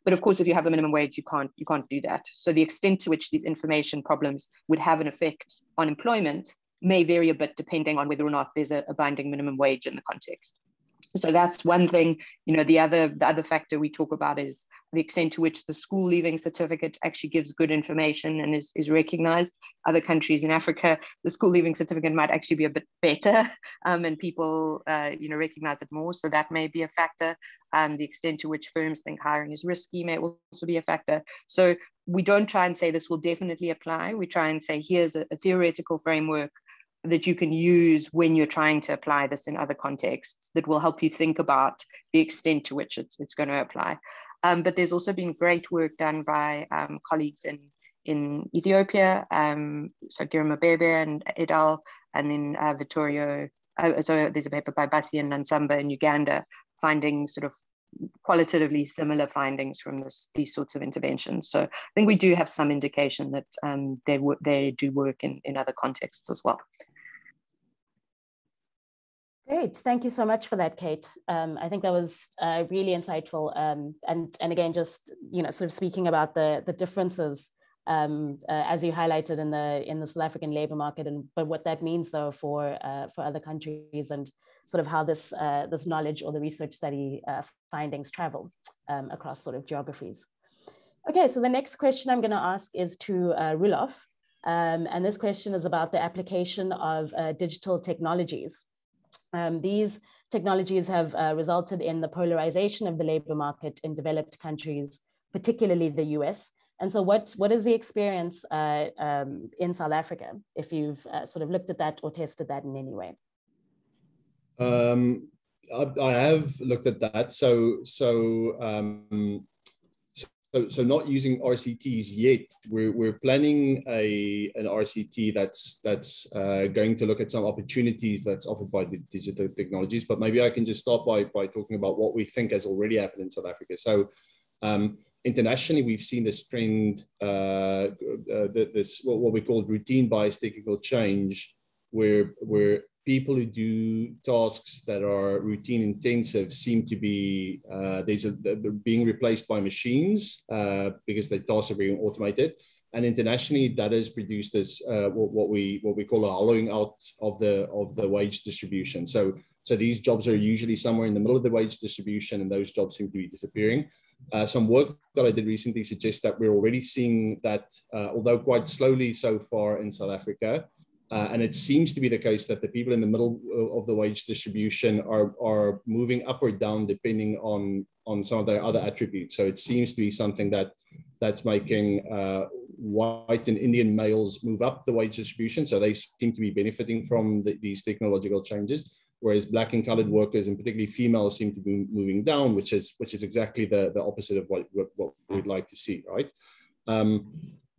But of course, if you have a minimum wage, you can't you can't do that. So the extent to which these information problems would have an effect on employment may vary a bit depending on whether or not there's a, a binding minimum wage in the context. So that's one thing. You know, the other the other factor we talk about is the extent to which the school leaving certificate actually gives good information and is, is recognized. Other countries in Africa, the school leaving certificate might actually be a bit better, um, and people, uh, you know, recognize it more. So that may be a factor. Um, the extent to which firms think hiring is risky may also be a factor. So we don't try and say this will definitely apply. We try and say, here's a, a theoretical framework that you can use when you're trying to apply this in other contexts that will help you think about the extent to which it's, it's going to apply. Um, but there's also been great work done by um, colleagues in, in Ethiopia, um, so Girma Bebe and Edal, and then uh, Vittorio, uh, so there's a paper by Bassi and Nansamba in Uganda, finding sort of qualitatively similar findings from this, these sorts of interventions. So I think we do have some indication that um, they, they do work in, in other contexts as well. Great, thank you so much for that, Kate. Um, I think that was uh, really insightful. Um, and, and again, just, you know, sort of speaking about the, the differences um, uh, as you highlighted in the in the South African labor market, and but what that means though for uh, for other countries, and sort of how this uh, this knowledge or the research study uh, findings travel um, across sort of geographies. Okay, so the next question I'm going to ask is to uh, Rulof, um, and this question is about the application of uh, digital technologies. Um, these technologies have uh, resulted in the polarization of the labor market in developed countries, particularly the U S. And so what, what is the experience uh, um, in South Africa, if you've uh, sort of looked at that or tested that in any way? Um, I, I have looked at that. So, so, um, so, so not using R C Ts yet. We're, we're planning a, an R C T that's, that's uh, going to look at some opportunities that's offered by the digital technologies. But maybe I can just start by, by talking about what we think has already happened in South Africa. So um, internationally, we've seen this trend, uh, uh, this what we call routine bias technical change, where, where people who do tasks that are routine intensive seem to be uh, these are being replaced by machines uh, because the tasks are being automated. And internationally, that has produced this uh, what we what we call a hollowing out of the of the wage distribution. So so these jobs are usually somewhere in the middle of the wage distribution, and those jobs seem to be disappearing. Uh, some work that I did recently suggests that we're already seeing that, uh, although quite slowly so far in South Africa. Uh, and it seems to be the case that the people in the middle of the wage distribution are, are moving up or down depending on, on some of their other attributes. So it seems to be something that, that's making uh, white and Indian males move up the wage distribution. So they seem to be benefiting from the, these technological changes, whereas black and colored workers, and particularly females, seem to be moving down, which is, which is exactly the, the opposite of what, what we'd like to see, right? Um,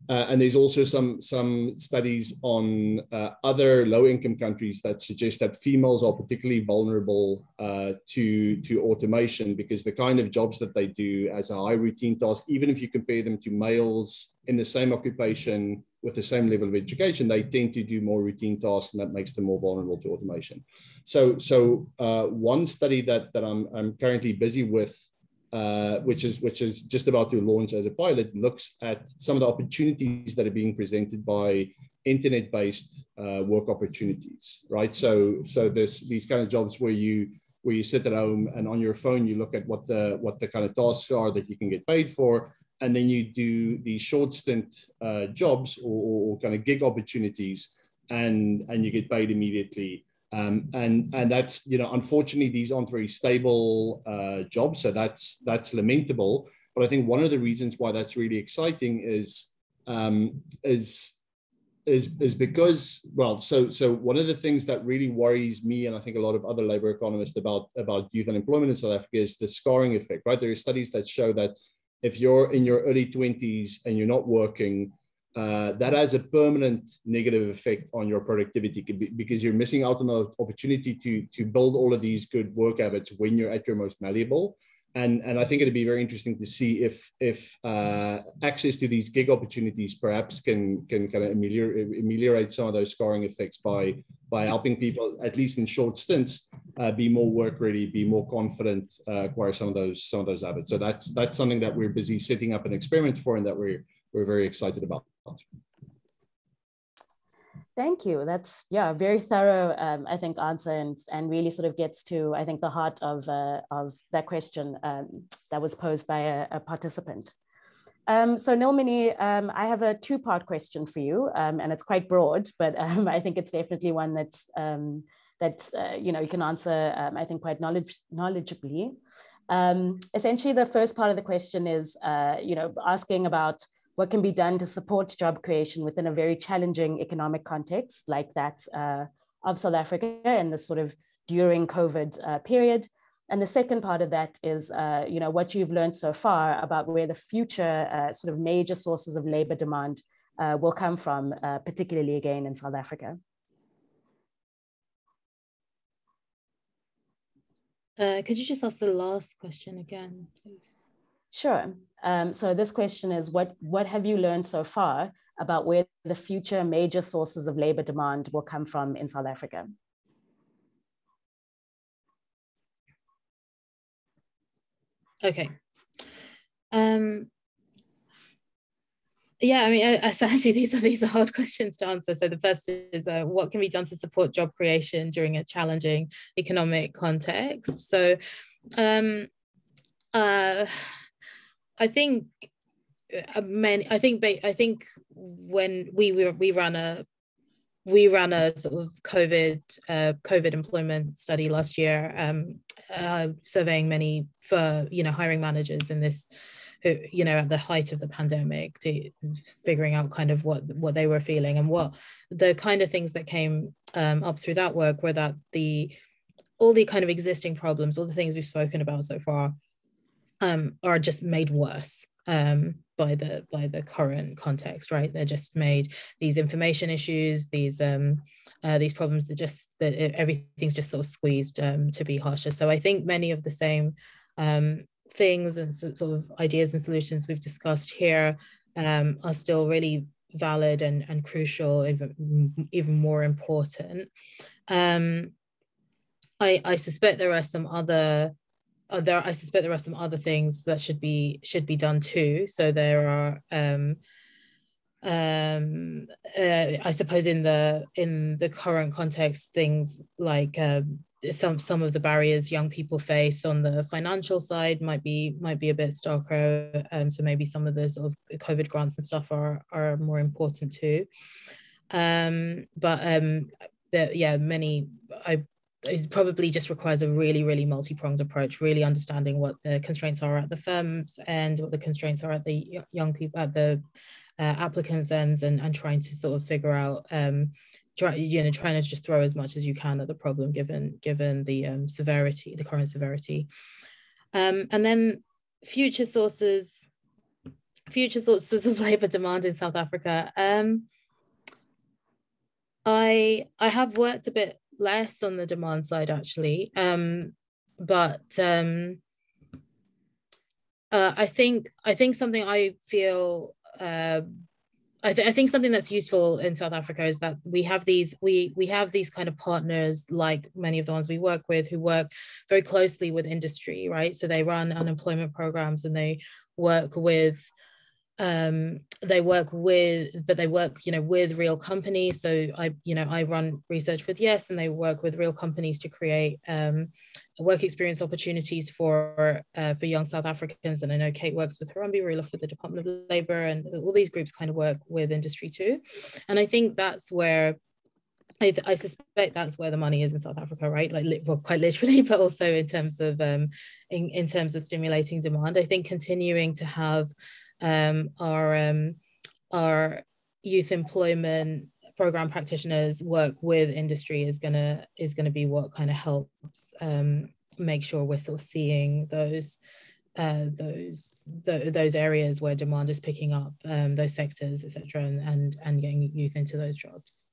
Uh, and there's also some, some studies on uh, other low-income countries that suggest that females are particularly vulnerable uh, to, to automation, because the kind of jobs that they do as a high routine task, even if you compare them to males in the same occupation with the same level of education, they tend to do more routine tasks, and that makes them more vulnerable to automation. So, so uh, one study that, that I'm, I'm currently busy with, Uh, which is which is just about to launch as a pilot, looks at some of the opportunities that are being presented by internet-based uh, work opportunities, right? So so there's these kind of jobs where you where you sit at home and on your phone you look at what the what the kind of tasks are that you can get paid for, and then you do these short stint uh, jobs or, or kind of gig opportunities, and and you get paid immediately. Um, and, and that's, you know, unfortunately, these aren't very stable uh, jobs. So that's, that's lamentable. But I think one of the reasons why that's really exciting is, um, is, is, is because, well, so, so one of the things that really worries me, and I think a lot of other labor economists about, about youth unemployment in South Africa, is the scarring effect, right? There are studies that show that if you're in your early twenties and you're not working, Uh, that has a permanent negative effect on your productivity, because you're missing out on an opportunity to, to build all of these good work habits when you're at your most malleable. And, and I think it'd be very interesting to see if, if uh, access to these gig opportunities perhaps can, can kind of ameliorate, ameliorate some of those scarring effects by, by helping people, at least in short stints, uh, be more work ready, be more confident, uh, acquire some of those, some of those habits. So that's, that's something that we're busy setting up an experiment for, and that we're, we're very excited about. Thank you. That's, yeah, very thorough, um, I think, answer, and, and really sort of gets to, I think, the heart of, uh, of that question um, that was posed by a, a participant. Um, so Nilmini, um, I have a two-part question for you, um, and it's quite broad, but um, I think it's definitely one that's, um, that's uh, you know, you can answer, um, I think, quite knowledge knowledgeably. Um, essentially, the first part of the question is, uh, you know, asking about what can be done to support job creation within a very challenging economic context like that uh, of South Africa and the sort of during COVID uh, period. And the second part of that is, uh, you know, what you've learned so far about where the future uh, sort of major sources of labor demand uh, will come from, uh, particularly again in South Africa. Uh, could you just ask the last question again, please? Sure. Um, so this question is, what, what have you learned so far about where the future major sources of labor demand will come from in South Africa? Okay. Um, yeah, I mean, uh, so actually these are, these are hard questions to answer. So the first is, uh, what can be done to support job creation during a challenging economic context? So um, uh, I think many, I think, I think when we, we, we ran a, We ran a sort of COVID uh, COVID employment study last year, um, uh, surveying many for you know hiring managers in this, who you know at the height of the pandemic, to figuring out kind of what what they were feeling, and what the kind of things that came um, up through that work were that the all the kind of existing problems, all the things we've spoken about so far, um, are just made worse. Um, by the by the current context, right? They're just made these information issues, these um, uh, these problems that just that everything's just sort of squeezed um, to be harsher. So I think many of the same um, things and sort of ideas and solutions we've discussed here um, are still really valid and and crucial, even even more important. Um, I I suspect there are some other. Uh, there, I suspect there are some other things that should be should be done too. So there are, um, um, uh, I suppose, in the in the current context, things like uh, some some of the barriers young people face on the financial side might be might be a bit starker. Um, so maybe some of the sort of COVID grants and stuff are are more important too. Um, but um, the, yeah, many I. It probably just requires a really, really multi-pronged approach, really understanding what the constraints are at the firms and what the constraints are at the young people, at the uh, applicants' ends, and, and trying to sort of figure out, um, try, you know, trying to just throw as much as you can at the problem, given given the um, severity, the current severity. Um, and then future sources, future sources of labour demand in South Africa. Um, I I have worked a bit less on the demand side actually, um, but um, uh, I think I think something I feel uh, I, th I think something that's useful in South Africa is that we have these we we have these kind of partners, like many of the ones we work with, who work very closely with industry, right? So they run unemployment programs and they work with. Um, they work with, but they work, you know, with real companies. So I, you know, I run research with Yes, and they work with real companies to create um, work experience opportunities for uh, for young South Africans. And I know Kate works with Harambee, Rulof with the Department of Labor, and all these groups kind of work with industry too. And I think that's where I, I suspect that's where the money is in South Africa, right? Like, well, quite literally, but also in terms of um, in, in terms of stimulating demand. I think continuing to have um our um our youth employment program practitioners work with industry is gonna is gonna be what kind of helps um make sure we're still seeing those uh those the, those areas where demand is picking up, um those sectors, etc., and, and and getting youth into those jobs.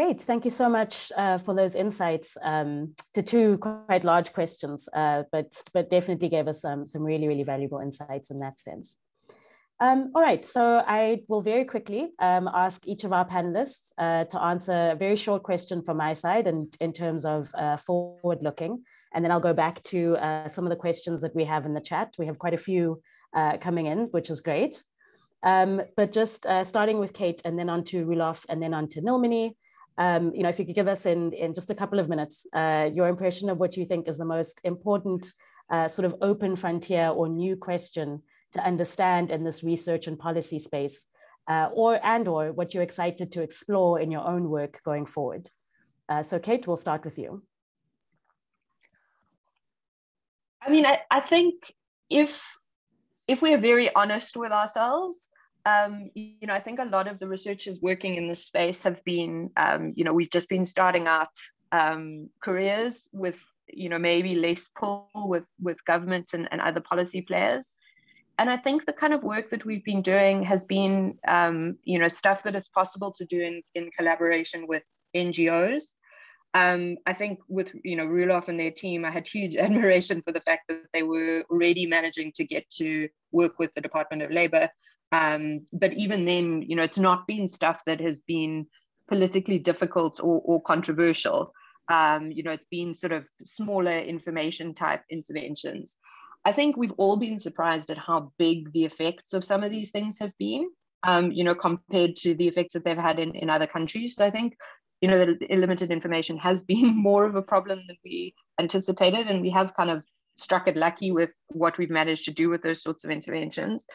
Great, thank you so much uh, for those insights um, to two quite large questions, uh, but, but definitely gave us um, some really, really valuable insights in that sense. Um, all right, so I will very quickly um, ask each of our panelists uh, to answer a very short question from my side and in terms of uh, forward-looking, and then I'll go back to uh, some of the questions that we have in the chat. We have quite a few uh, coming in, which is great. Um, but just uh, starting with Kate and then on to Rulof and then on to Nilmini. Um, you know, if you could give us in, in just a couple of minutes, uh, your impression of what you think is the most important uh, sort of open frontier or new question to understand in this research and policy space, uh, or and or what you're excited to explore in your own work going forward. Uh, so Kate, we'll start with you. I mean, I, I think if, if we're very honest with ourselves, Um, you know, I think a lot of the researchers working in this space have been, um, you know, we've just been starting out um, careers with, you know, maybe less pull with, with government and, and other policy players. And I think the kind of work that we've been doing has been, um, you know, stuff that it's possible to do in, in collaboration with N G Os. Um, I think with, you know, Rulof and their team, I had huge admiration for the fact that they were already managing to get to work with the Department of Labor. Um, but even then, you know, it's not been stuff that has been politically difficult or, or controversial. Um, you know, it's been sort of smaller information type interventions. I think we've all been surprised at how big the effects of some of these things have been, um, you know, compared to the effects that they've had in, in other countries. So I think, you know, the limited information has been more of a problem than we anticipated, and we have kind of struck it lucky with what we've managed to do with those sorts of interventions.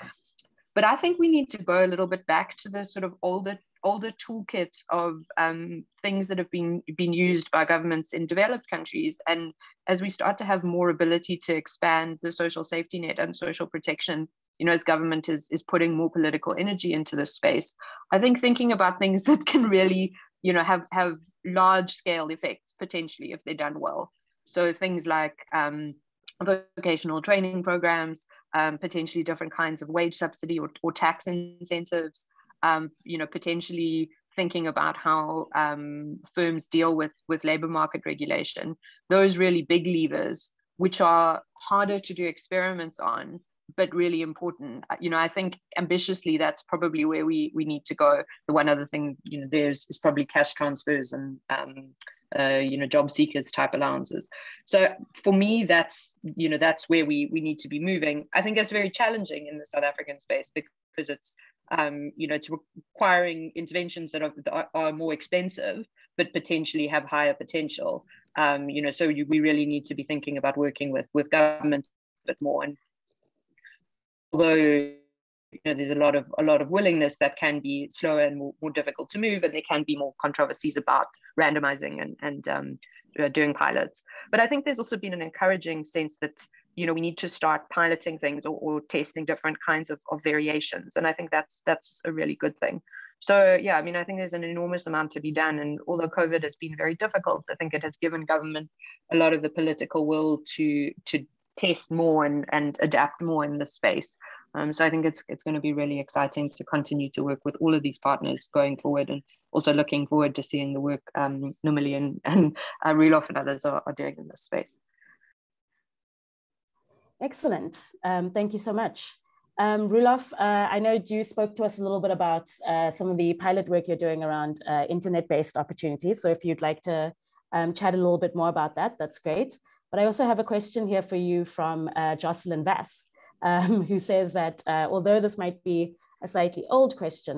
But I think we need to go a little bit back to the sort of older older toolkits of um, things that have been been used by governments in developed countries. And as we start to have more ability to expand the social safety net and social protection, you know, as government is, is putting more political energy into this space, I think thinking about things that can really, you know, have, have large scale effects potentially if they're done well. So things like um, vocational training programs, um, potentially different kinds of wage subsidy or, or tax incentives, Um, you know, potentially thinking about how um, firms deal with, with labor market regulation, those really big levers, which are harder to do experiments on, but really important. You know, I think ambitiously, that's probably where we, we need to go. The one other thing, you know, there's is probably cash transfers and, um, uh, you know, job seekers type allowances. So for me, that's, you know, that's where we, we need to be moving. I think that's very challenging in the South African space because it's, Um, you know, it's requiring interventions that are, that are more expensive, but potentially have higher potential. Um, you know, so you, we really need to be thinking about working with, with government a bit more. And although, you know, there's a lot of a lot of willingness, that can be slower and more, more difficult to move, and there can be more controversies about randomizing and, and um, uh, doing pilots. But I think there's also been an encouraging sense that, you know, we need to start piloting things or, or testing different kinds of, of variations. And I think that's that's a really good thing. So, yeah, I mean, I think there's an enormous amount to be done. And although COVID has been very difficult, I think it has given government a lot of the political will to to test more and, and adapt more in this space. Um, so I think it's it's going to be really exciting to continue to work with all of these partners going forward, and also looking forward to seeing the work um, Nilmini and, and uh, Rulof and others are, are doing in this space. Excellent. Um, thank you so much. Um, Rulof, uh, I know you spoke to us a little bit about uh, some of the pilot work you're doing around uh, internet-based opportunities. So if you'd like to um, chat a little bit more about that, that's great. But I also have a question here for you from uh, Jocelyn Bass, um, who says that uh, although this might be a slightly old question,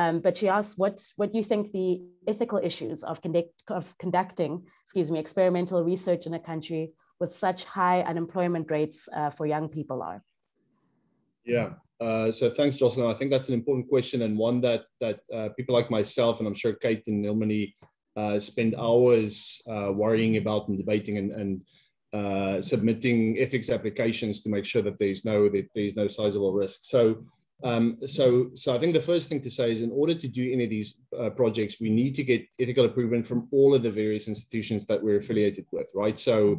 um, but she asks what, what you think the ethical issues of, conduct, of conducting, excuse me, experimental research in a country with such high unemployment rates uh, for young people are? Yeah, uh, so thanks, Jocelyn. I think that's an important question, and one that that uh, people like myself, and I'm sure Kate and Nilmini, uh, spend hours uh, worrying about and debating and, and uh, submitting ethics applications to make sure that there's no that there's no sizable risk. So, um, so, so I think the first thing to say is, in order to do any of these uh, projects, we need to get ethical approval from all of the various institutions that we're affiliated with, right? So.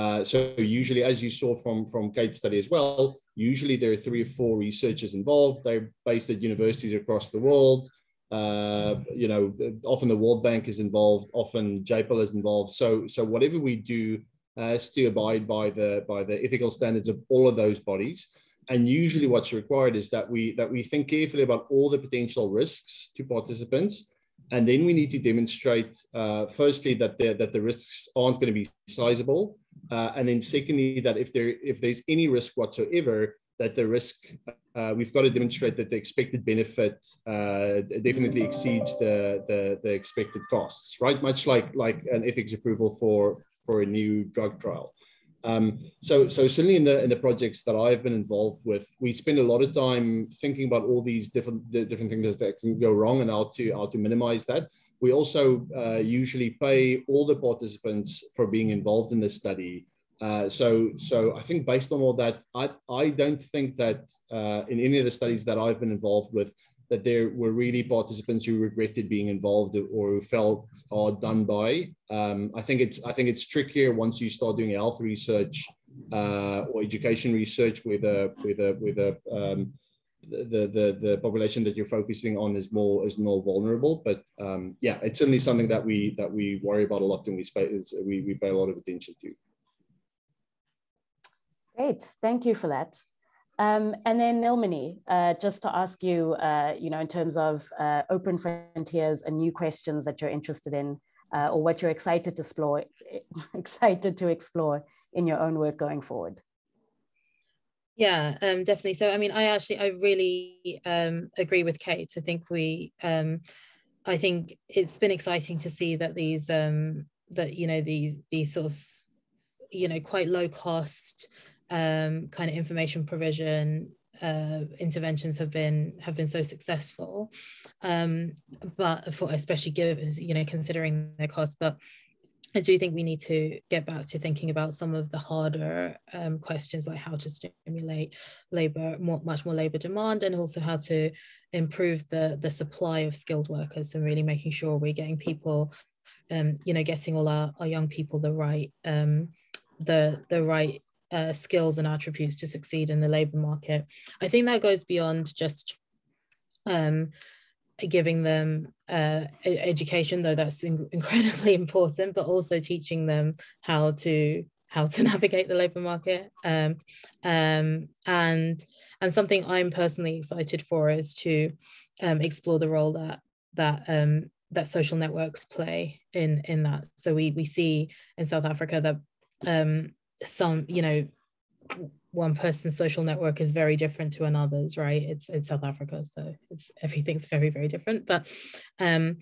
Uh, so usually, as you saw from, from Kate's study as well, usually there are three or four researchers involved. They're based at universities across the world. Uh, you know, often the World Bank is involved, often J PAL is involved. So, so whatever we do has to abide by the, by the ethical standards of all of those bodies. And usually what's required is that we, that we think carefully about all the potential risks to participants. And then we need to demonstrate, uh, firstly, that the, that the risks aren't going to be sizable. Uh, and then secondly, that if there if there's any risk whatsoever, that the risk, uh, we've got to demonstrate that the expected benefit uh, definitely exceeds the, the, the expected costs, right? Much like, like an ethics approval for, for a new drug trial. Um, so, so certainly in the, in the projects that I've been involved with, we spend a lot of time thinking about all these different, the different things that can go wrong and how to, how to minimize that. We also uh, usually pay all the participants for being involved in the study. Uh, so, so I think based on all that, I, I don't think that uh, in any of the studies that I've been involved with, that there were really participants who regretted being involved or who felt are done by. Um, I think it's I think it's trickier once you start doing health research uh, or education research with a with a with a um, the the the population that you're focusing on is more is more vulnerable. But um, yeah, it's certainly something that we that we worry about a lot, and we we we pay a lot of attention to. Great, thank you for that. Um, and then Nilmini, uh, just to ask you, uh, you know, in terms of uh, open frontiers and new questions that you're interested in uh, or what you're excited to explore, excited to explore in your own work going forward? Yeah, um, definitely. So, I mean, I actually, I really um, agree with Kate. I think we, um, I think it's been exciting to see that these, um, that, you know, these, these sort of, you know, quite low cost um, kind of information provision uh, interventions have been, have been so successful, um, but for, especially given, you know, considering their cost, but I do think we need to get back to thinking about some of the harder um, questions, like how to stimulate labour, more, much more labour demand, and also how to improve the, the supply of skilled workers, and really making sure we're getting people, um, you know, getting all our, our young people the right, um, the, the right uh, skills and attributes to succeed in the labour market. I think that goes beyond just um, giving them uh, education, though that's in incredibly important, but also teaching them how to how to navigate the labour market. Um, um, and and something I'm personally excited for is to um, explore the role that that um, that social networks play in in that. So we we see in South Africa that um, some you know. one person's social network is very different to another's, right? It's in South Africa, so it's everything's very, very different. But um,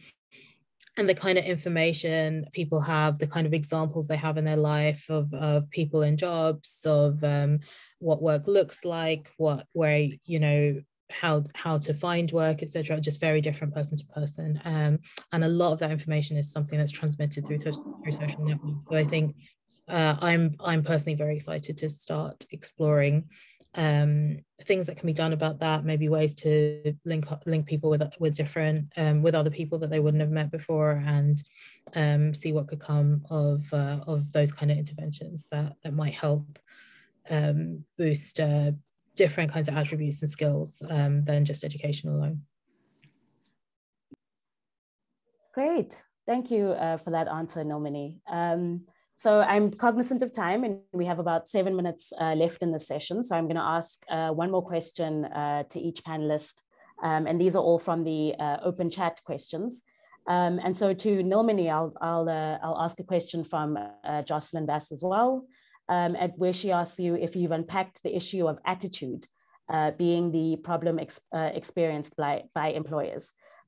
and the kind of information people have, the kind of examples they have in their life of of people in jobs, of um, what work looks like, what where you know how how to find work, et cetera. Just very different person to person, um, and a lot of that information is something that's transmitted through through social networks. So I think. Uh, I'm I'm personally very excited to start exploring um, things that can be done about that. Maybe ways to link link people with with different um, with other people that they wouldn't have met before, and um, see what could come of uh, of those kind of interventions that that might help um, boost uh, different kinds of attributes and skills um, than just education alone. Great, thank you uh, for that answer, Nilmini. Um, So I'm cognizant of time, and we have about seven minutes uh, left in this session. So I'm going to ask uh, one more question uh, to each panelist. Um, and these are all from the uh, open chat questions. Um, and so to Nilmini, I'll, I'll, uh, I'll ask a question from uh, Jocelyn Bass as well, um, at where she asks you if you've unpacked the issue of attitude uh, being the problem ex uh, experienced by, by employers.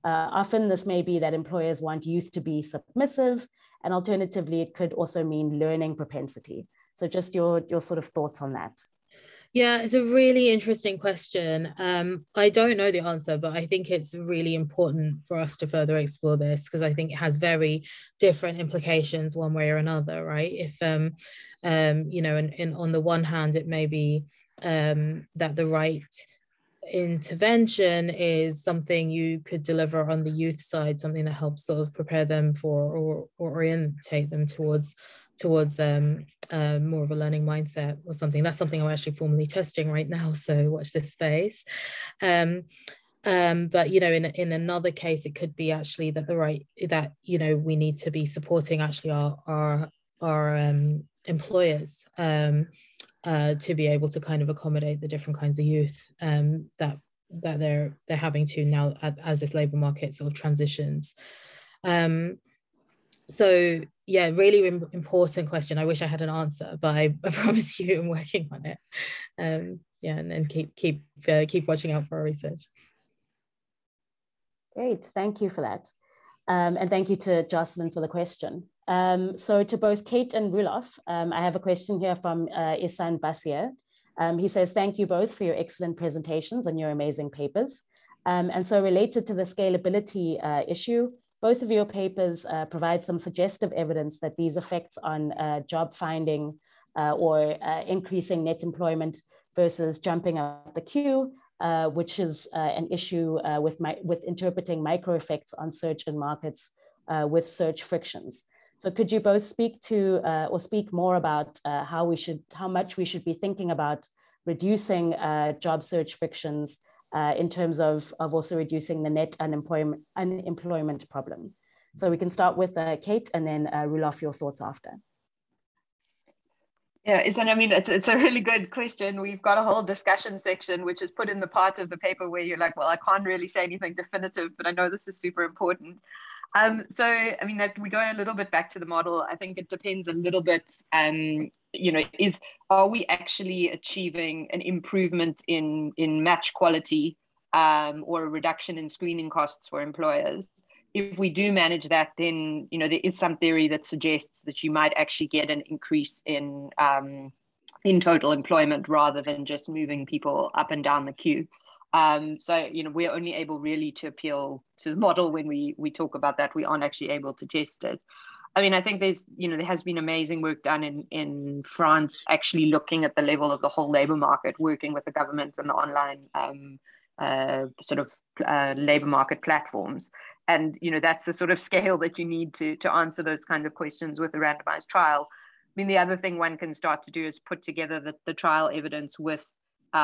Uh, often this may be that employers want youth to be submissive, and alternatively, it could also mean learning propensity. So just your, your sort of thoughts on that. Yeah, it's a really interesting question. Um, I don't know the answer, but I think it's really important for us to further explore this, because I think it has very different implications one way or another, right? If, um, um, you know, and, and on the one hand, it may be um, that the right intervention is something you could deliver on the youth side, something that helps sort of prepare them for or, or orientate them towards towards um, uh, more of a learning mindset or something. That's something I'm actually formally testing right now, so watch this space. Um, um, but you know, in in another case, it could be actually that the right that you know we need to be supporting actually our our our um, employers. Um, Uh, to be able to kind of accommodate the different kinds of youth um, that that they're they're having to now as this labour market sort of transitions. Um, so yeah, really important question. I wish I had an answer, but I, I promise you, I'm working on it. Um, yeah, and then keep keep uh, keep watching out for our research. Great, thank you for that, um, and thank you to Jocelyn for the question. Um, so to both Kate and Rulof, um, I have a question here from uh, Isan Bassier. Um, he says, thank you both for your excellent presentations and your amazing papers. Um, and so related to the scalability uh, issue, both of your papers uh, provide some suggestive evidence that these effects on uh, job finding uh, or uh, increasing net employment versus jumping up the queue, uh, which is uh, an issue uh, with, my, with interpreting micro effects on search and markets uh, with search frictions. So could you both speak to uh, or speak more about uh, how we should, how much we should be thinking about reducing uh, job search frictions uh, in terms of, of also reducing the net unemployment, unemployment problem? So we can start with uh, Kate, and then uh, Rulof, your thoughts after. Yeah, Isan, I mean, it's, it's a really good question. We've got a whole discussion section, which is put in the part of the paper where you're like, well, I can't really say anything definitive, but I know this is super important. Um, so, I mean, that we go a little bit back to the model. I think it depends a little bit, um, you know, is, are we actually achieving an improvement in, in match quality um, or a reduction in screening costs for employers? If we do manage that, then, you know, there is some theory that suggests that you might actually get an increase in, um, in total employment rather than just moving people up and down the queue. Um, so, you know, we're only able really to appeal to the model when we, we talk about that. We aren't actually able to test it. I mean, I think there's, you know, there has been amazing work done in, in France, actually looking at the level of the whole labor market, working with the government and the online um, uh, sort of uh, labor market platforms. And, you know, that's the sort of scale that you need to, to answer those kind of questions with a randomized trial. I mean, the other thing one can start to do is put together the, the trial evidence with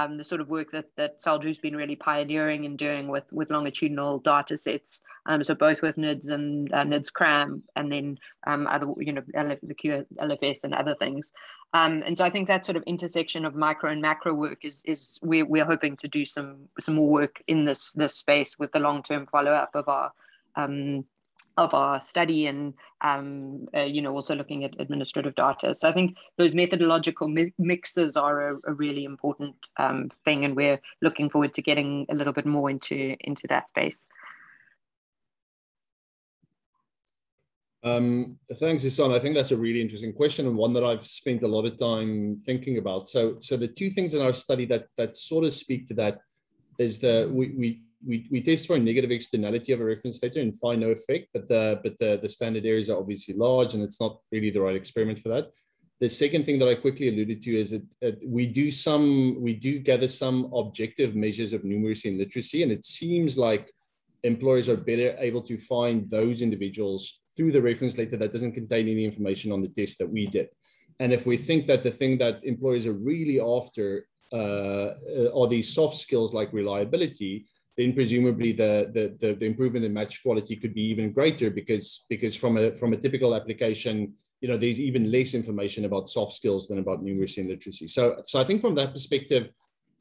Um, the sort of work that, that SALDRU's been really pioneering and doing with, with longitudinal data sets, um, so both with N I D S and uh, N I D S C R A M, and then um, other, you know, L F S and other things. Um, and so I think that sort of intersection of micro and macro work is, is we're, we're hoping to do some some more work in this this space with the long-term follow-up of our um, of our study and, um, uh, you know, also looking at administrative data. So I think those methodological mi mixes are a, a really important um, thing, and we're looking forward to getting a little bit more into, into that space. Um, thanks, Zyanda. I think that's a really interesting question, and one that I've spent a lot of time thinking about. So, so the two things in our study that, that sort of speak to that is the, we, we We, we test for a negative externality of a reference data and find no effect, but the but the, the standard areas are obviously large, and it's not really the right experiment for that. The second thing that I quickly alluded to is that uh, we do some we do gather some objective measures of numeracy and literacy, and it seems like employers are better able to find those individuals through the reference data that doesn't contain any information on the test that we did. And if we think that the thing that employers are really after uh, are these soft skills like reliability, then presumably the, the, the, the improvement in match quality could be even greater, because, because from, a, from a typical application, you know, there's even less information about soft skills than about numeracy and literacy. So, so I think from that perspective,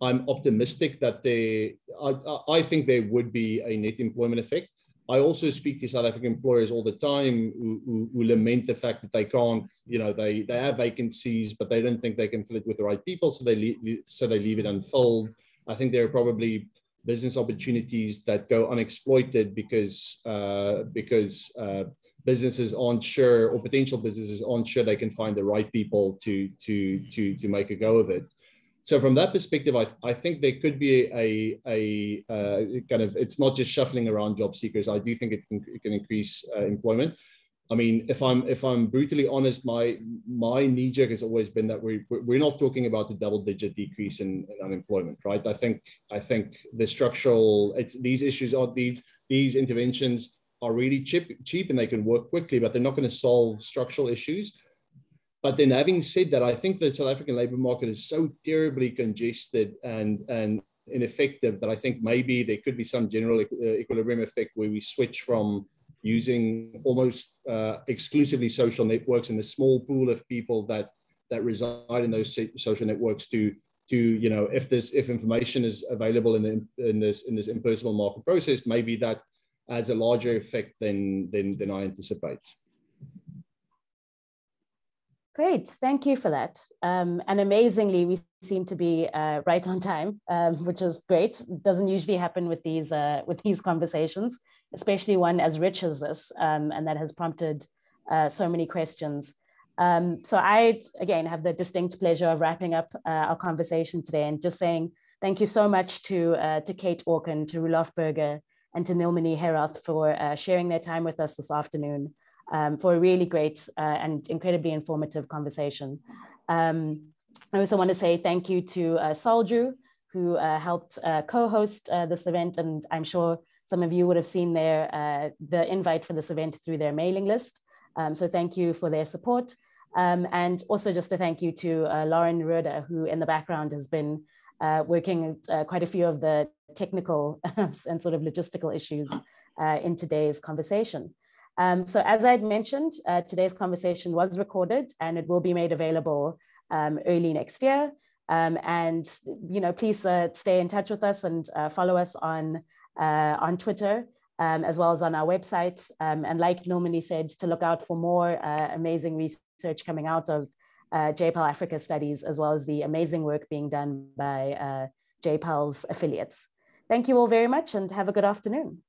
I'm optimistic that they, I, I think there would be a net employment effect. I also speak to South African employers all the time who, who, who lament the fact that they can't, you know, they, they have vacancies, but they don't think they can fill it with the right people. So they, leave, so they leave it unfilled. I think there are probably business opportunities that go unexploited because uh, because uh, businesses aren't sure, or potential businesses aren't sure they can find the right people to to to to make a go of it. So from that perspective, I, I think there could be a a, a uh, kind of, it's not just shuffling around job seekers. I do think it can, it can increase uh, employment. I mean, if I'm if I'm brutally honest, my my knee jerk has always been that we we're, we're not talking about the double digit decrease in, in unemployment, right? I think I think the structural it's, these issues are these these interventions are really cheap cheap and they can work quickly, but they're not going to solve structural issues. But then, having said that, I think the South African labour market is so terribly congested and and ineffective that I think maybe there could be some general equilibrium effect where we switch from using almost uh, exclusively social networks and the small pool of people that that reside in those social networks to to you know if this if information is available in the, in this in this impersonal market process, maybe that has a larger effect than than than I anticipate. Great, thank you for that. Um, and amazingly, we seem to be uh, right on time, um, which is great. It doesn't usually happen with these uh, with these conversations, especially one as rich as this, um, and that has prompted uh, so many questions. Um, so I, again, have the distinct pleasure of wrapping up uh, our conversation today and just saying thank you so much to, uh, to Kate Orkin, to Rulof Burger, and to Nilmini Herath for uh, sharing their time with us this afternoon, um, for a really great uh, and incredibly informative conversation. Um, I also want to say thank you to uh, SALDRU, who uh, helped uh, co-host uh, this event, and I'm sure some of you would have seen their, uh, the invite for this event through their mailing list. Um, so thank you for their support. Um, and also just a thank you to uh, Lauren Roeder, who in the background has been uh, working uh, quite a few of the technical and sort of logistical issues uh, in today's conversation. Um, so as I had mentioned, uh, today's conversation was recorded and it will be made available um, early next year. Um, and, you know, please uh, stay in touch with us and uh, follow us on Uh, on Twitter um, as well as on our website. Um, and like Nilmini said, to look out for more uh, amazing research coming out of uh, J-PAL Africa studies, as well as the amazing work being done by uh, J-PAL's affiliates. Thank you all very much and have a good afternoon.